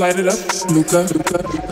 light it up, Lucca.